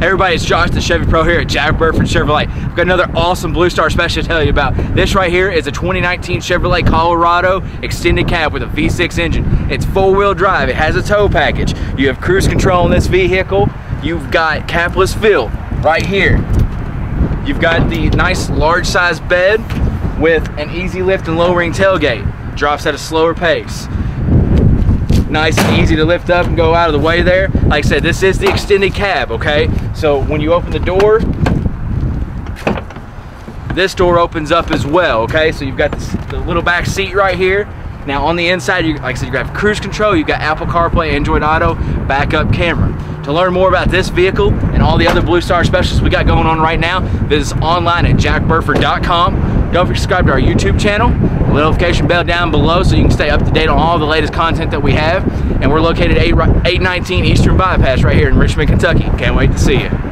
Hey everybody, it's Josh, the Chevy Pro here at Jack Burford Chevrolet. I've got another awesome Blue Star special to tell you about. This right here is a 2019 Chevrolet Colorado extended cab with a V6 engine. It's four-wheel drive, it has a tow package. You have cruise control in this vehicle. You've got capless fill right here. You've got the nice large size bed with an easy lift and lowering tailgate. Drops at a slower pace. Nice and easy to lift up and go out of the way there. Like I said, this is the extended cab, okay? So when you open the door, this door opens up as well, okay? So you've got this, the little back seat right here. Now on the inside, like I said, you have cruise control, you've got Apple CarPlay, Android Auto, backup camera. To learn more about this vehicle and all the other Blue Star specials we got going on right now, visit us online at jackburford.com. Don't forget to subscribe to our YouTube channel. The notification bell down below so you can stay up to date on all the latest content that we have. And we're located at 819 Eastern Bypass right here in Richmond, Kentucky. Can't wait to see you.